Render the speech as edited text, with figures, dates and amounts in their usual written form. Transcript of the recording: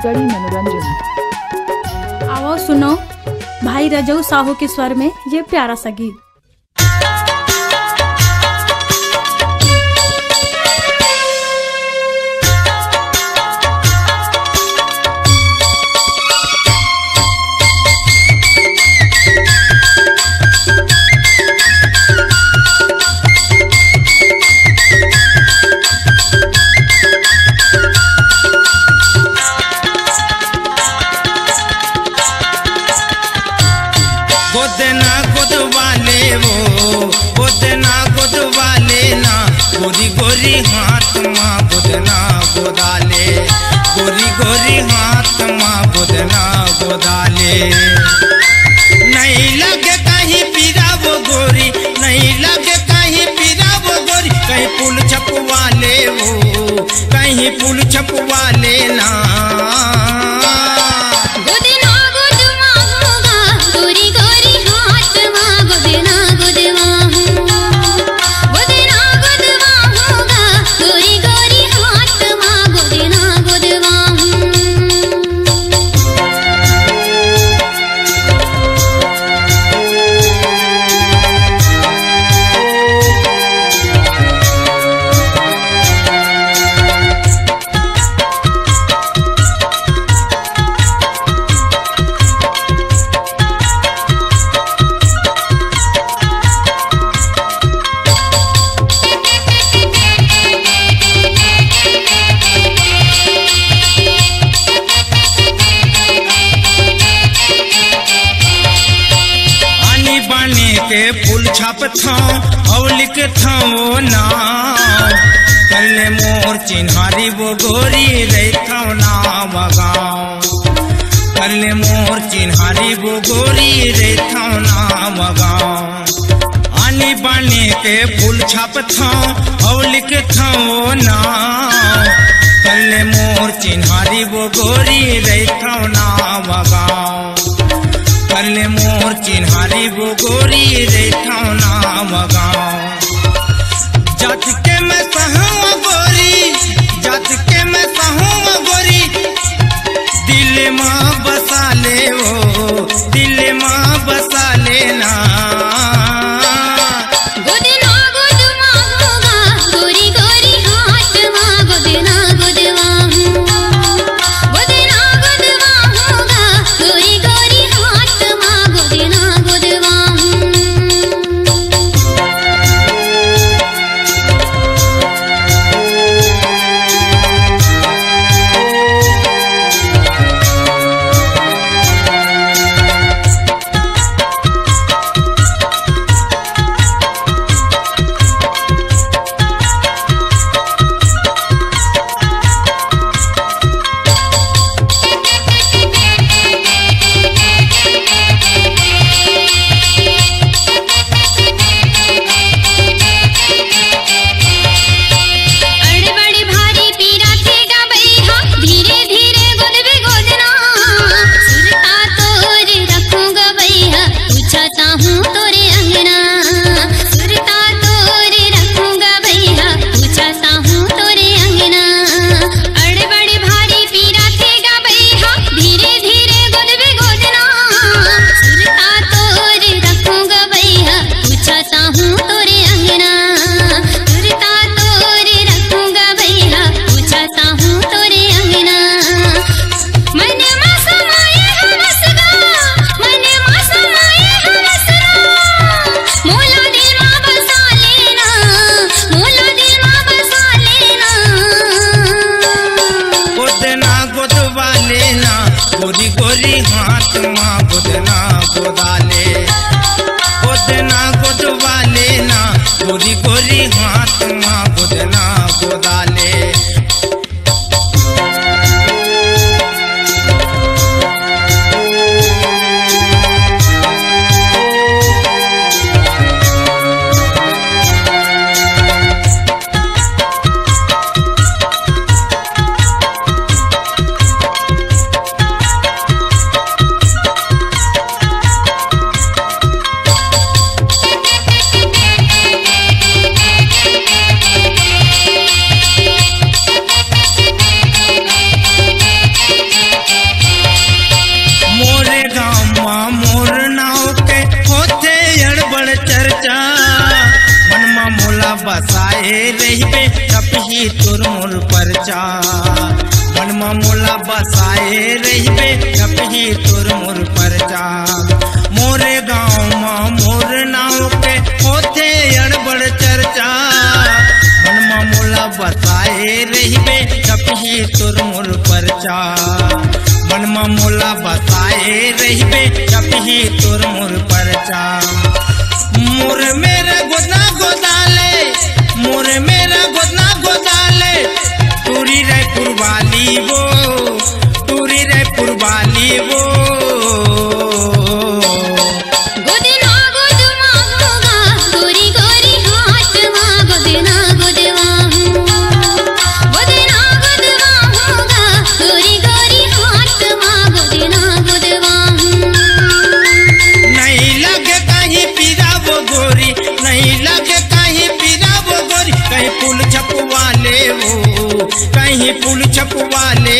छत्तीसगढ़ी मनोरंजन। आओ सुनो भाई रजऊ साहू के स्वर में ये प्यारा सा गीत। गोरी गोरी हाथ माँ गोदना गोदाले, गोरी गोरी हाथ माँ गोदना गोदाले। नहीं लगे कहीं पीरा वो गोरी, नहीं लगे कहीं पीरा वो गोरी, कहीं पुल छपवा ले वो, कहीं पुल छपवा लेना। फूल छपथो और लिखथो नाम, कल्ले मोर चिन्हारी वो गोरी रहथो नाम गाँव, कल्ले मोर चिन्हारी वो गोरी रहथो नाम गाँव। आनी बानी के फूल छपथो और लिखथो नाम, कल्ले मोर चिन्हारी वो गोरी रहथो नाम गाँव, कल्ले मोर चिन्हारी वो गोरी रहथो नाम गाँव। जात के मैं सहूँ गोरी, दिल माँ बसा ले वो, दिल माँ बसा लेना। रही पे छपही तोर मोर परचा, मन में मोला बसाए रही पे छपही तोर मोर परचा। मोरे गाँव में मोर नाव के होते अड़बड़ चर्चा, मन में मोला बसाए रही पे छपही तोर मोर परचा। मन में मोला बसाए रही पे छपही तोर मोर परचा। मोर मेरा गोदा गोदाले, मोर मेरा गोदा गोदाले, तुरी रे कुर्बानी वो, तुरी रे कुर्बानी वो। कहीं पुल छपवाले वो, कहीं पुल छपवाले